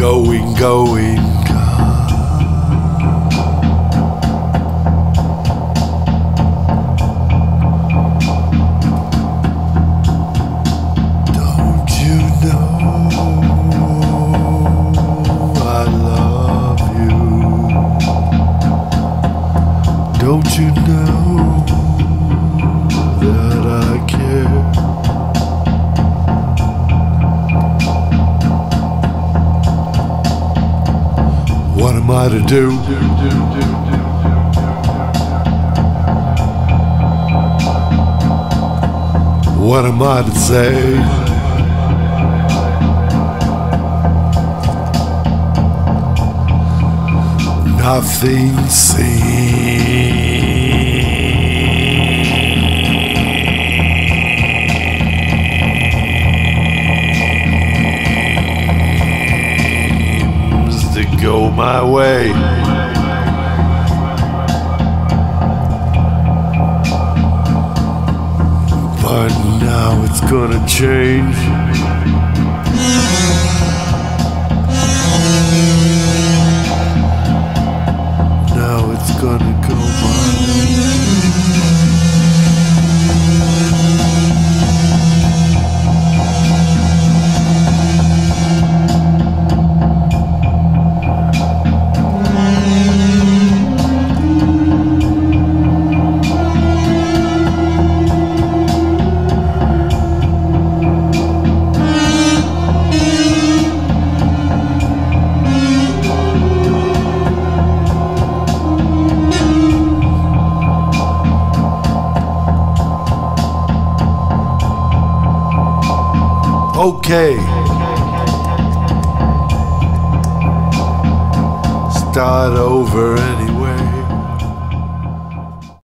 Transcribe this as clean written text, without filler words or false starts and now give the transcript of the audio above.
going, going. Don't you know I love you? Don't you know that I care? What am I to do? What am I to say? Nothing seems to go my way. But now it's gonna change. Now it's gonna go okay. Start over anyway.